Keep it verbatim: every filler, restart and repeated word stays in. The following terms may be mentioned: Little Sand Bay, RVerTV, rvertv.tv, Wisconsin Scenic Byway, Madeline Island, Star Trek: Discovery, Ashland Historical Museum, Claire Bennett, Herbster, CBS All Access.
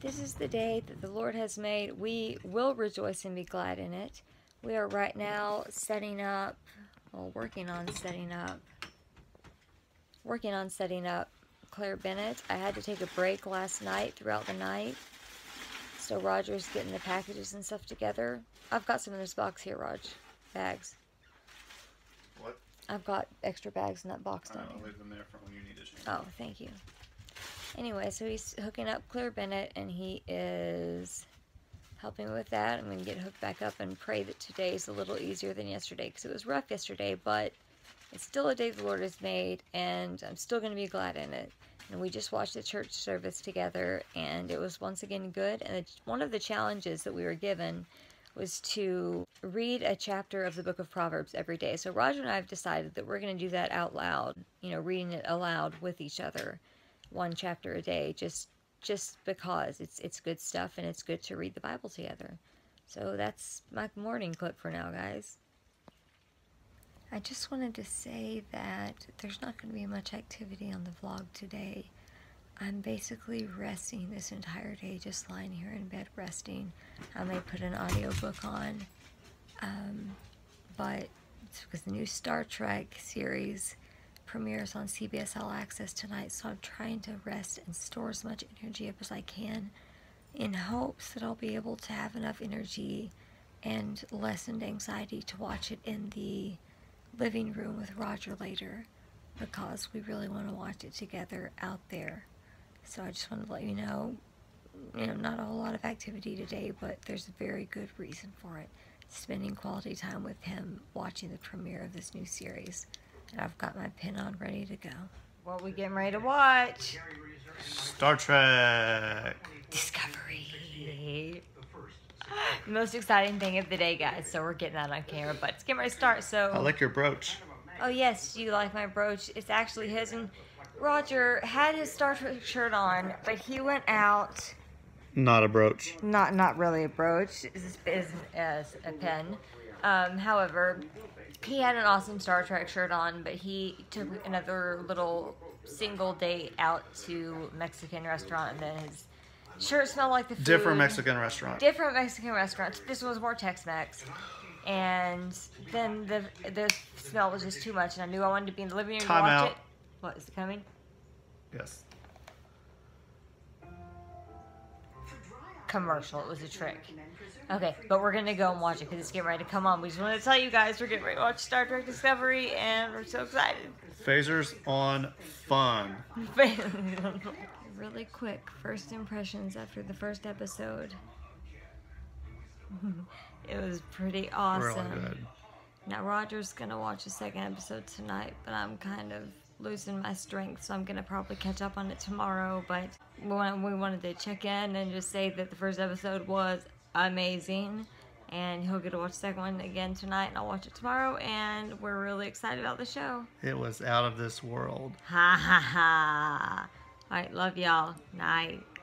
This is the day that the Lord has made. We will rejoice and be glad in it. We are right now setting up, well, working on setting up, working on setting up Claire Bennett. I had to take a break last night throughout the night. So Roger's getting the packages and stuff together. I've got some in this box here, Rog. Bags. What? I've got extra bags in that box down here. I'll leave them there for when you need to change. Oh, thank you. Anyway, so he's hooking up Claire Bennett, and he is helping with that. I'm going to get hooked back up and pray that today's a little easier than yesterday, because it was rough yesterday, but it's still a day the Lord has made, and I'm still going to be glad in it. And we just watched the church service together, and it was once again good. And it, one of the challenges that we were given was to read a chapter of the book of Proverbs every day. So Roger and I have decided that we're going to do that out loud, you know, reading it aloud with each other, one chapter a day, just just because it's it's good stuff, and it's good to read the Bible together. So that's my morning clip for now, guys. I just wanted to say that there's not going to be much activity on the vlog today. I'm basically resting this entire day, just lying here in bed resting. I may put an audiobook on, um, but it's because the new Star Trek series premieres on C B S All Access tonight, so I'm trying to rest and store as much energy up as I can in hopes that I'll be able to have enough energy and lessened anxiety to watch it in the living room with Roger later, because we really want to watch it together out there. So I just wanted to let you know, you know, not a whole lot of activity today, but there's a very good reason for it. Spending quality time with him, watching the premiere of this new series. And I've got my pen on ready to go. What are we getting ready to watch? Star Trek. Discovery. The most exciting thing of the day, guys. So we're getting that on camera, but it's getting ready to start. So I like your brooch. Oh yes, you like my brooch. It's actually his, and Roger had his Star Trek shirt on, but he went out. Not a brooch. Not not really a brooch. It's, it's, it's a pen. Um, however, he had an awesome Star Trek shirt on, but he took another little single date out to Mexican restaurant, and then his shirt smelled like the food. Different Mexican restaurant. Different Mexican restaurant. This was more Tex-Mex. And then the the smell was just too much, and I knew I wanted to be in the living room Time to watch out. It. What, is it coming? Yes. Commercial. It was a trick. Okay, but we're going to go and watch it because it's getting ready to come on. We just wanted to tell you guys we're getting ready to watch Star Trek Discovery, and we're so excited. Phasers on fun. Really quick, first impressions after the first episode. It was pretty awesome. Really good. Now Roger's going to watch the second episode tonight, but I'm kind of losing my strength, so I'm going to probably catch up on it tomorrow. But we wanted to check in and just say that the first episode was amazing, and he'll get to watch the second one again tonight, and I'll watch it tomorrow, and we're really excited about the show. It was out of this world. Ha ha ha. All right, love y'all. Night.